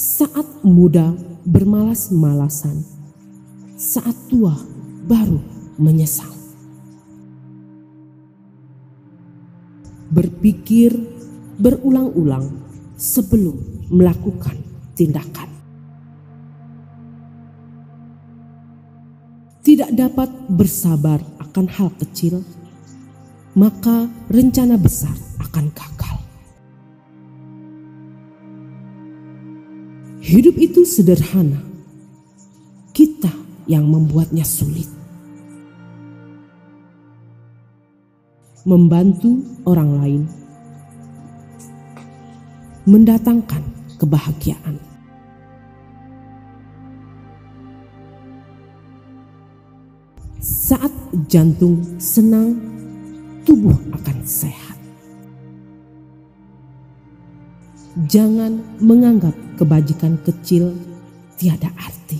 Saat muda bermalas-malasan, saat tua baru menyesal. Berpikir berulang-ulang sebelum melakukan tindakan. Tidak dapat bersabar akan hal kecil, maka rencana besar akan gagal. Hidup itu sederhana, kita yang membuatnya sulit. Membantu orang lain mendatangkan kebahagiaan. Saat jantung senang, tubuh akan sehat. Jangan menganggap kebajikan kecil tiada arti,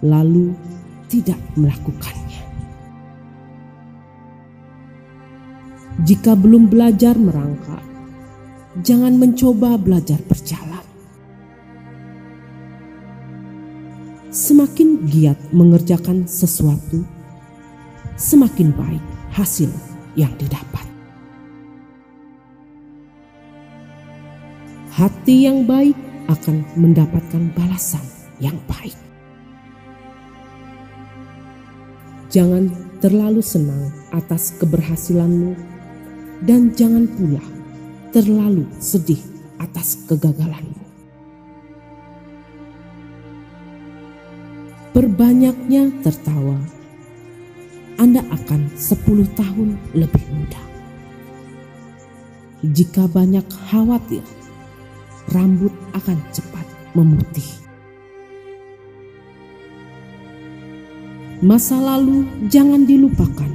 lalu tidak melakukannya. Jika belum belajar merangkak, jangan mencoba belajar berjalan. Semakin giat mengerjakan sesuatu, semakin baik hasil yang didapat. Hati yang baik akan mendapatkan balasan yang baik. Jangan terlalu senang atas keberhasilanmu dan jangan pula terlalu sedih atas kegagalanmu. Perbanyaknya tertawa, Anda akan 10 tahun lebih muda. Jika banyak khawatir, rambut akan cepat memutih. Masa lalu jangan dilupakan,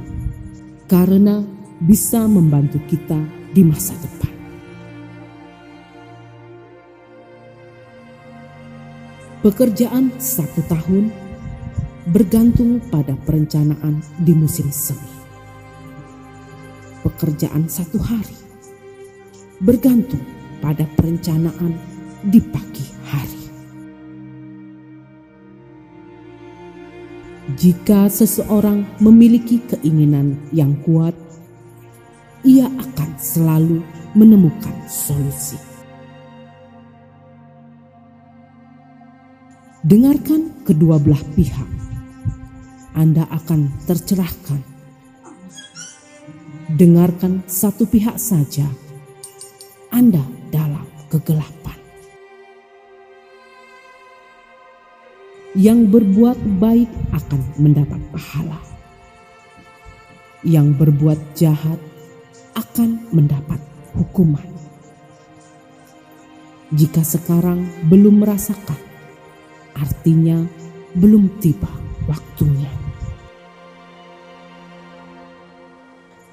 karena bisa membantu kita di masa depan. Pekerjaan 1 tahun bergantung pada perencanaan di musim semi. Pekerjaan 1 hari bergantung pada perencanaan di pagi hari. Jika seseorang memiliki keinginan yang kuat, ia akan selalu menemukan solusi. Dengarkan kedua belah pihak. Anda akan tercerahkan. Dengarkan satu pihak saja, Anda dalam kegelapan. Yang berbuat baik akan mendapat pahala. Yang berbuat jahat akan mendapat hukuman. Jika sekarang belum merasakan, artinya belum tiba waktunya.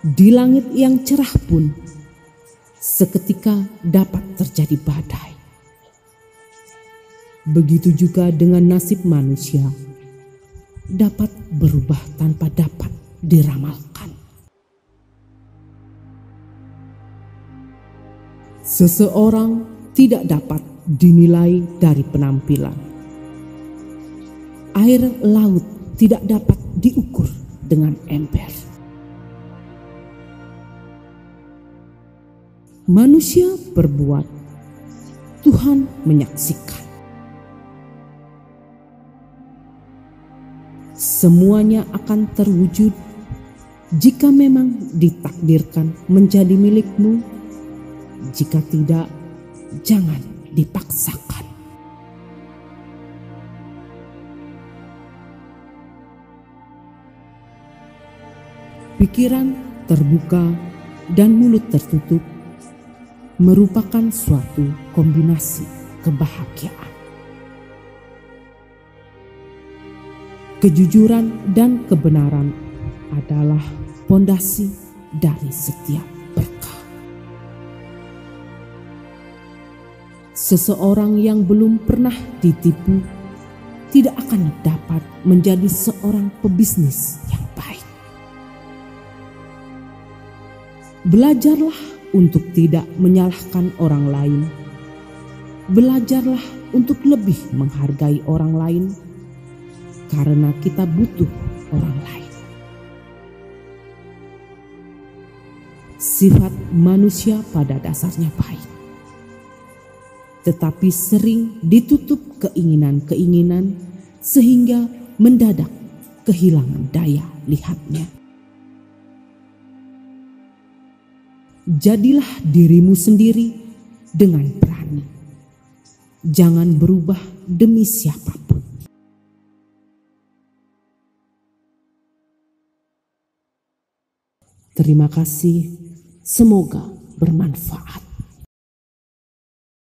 Di langit yang cerah pun seketika dapat terjadi badai. Begitu juga dengan nasib manusia, dapat berubah tanpa dapat diramalkan. Seseorang tidak dapat dinilai dari penampilan. Air laut tidak dapat diukur dengan ember. Manusia berbuat, Tuhan menyaksikan. Semuanya akan terwujud jika memang ditakdirkan menjadi milikmu. Jika tidak, jangan dipaksakan. Pikiran terbuka dan mulut tertutup merupakan suatu kombinasi kebahagiaan. Kejujuran dan kebenaran adalah pondasi dari setiap berkah. Seseorang yang belum pernah ditipu tidak akan dapat menjadi seorang pebisnis yang baik. Belajarlah untuk tidak menyalahkan orang lain Belajarlah untuk lebih menghargai orang lain, karena kita butuh orang lain. Sifat manusia pada dasarnya baik, tetapi sering ditutup keinginan-keinginan sehingga mendadak kehilangan daya lihatnya. Jadilah dirimu sendiri dengan berani. Jangan berubah demi siapapun. Terima kasih, semoga bermanfaat.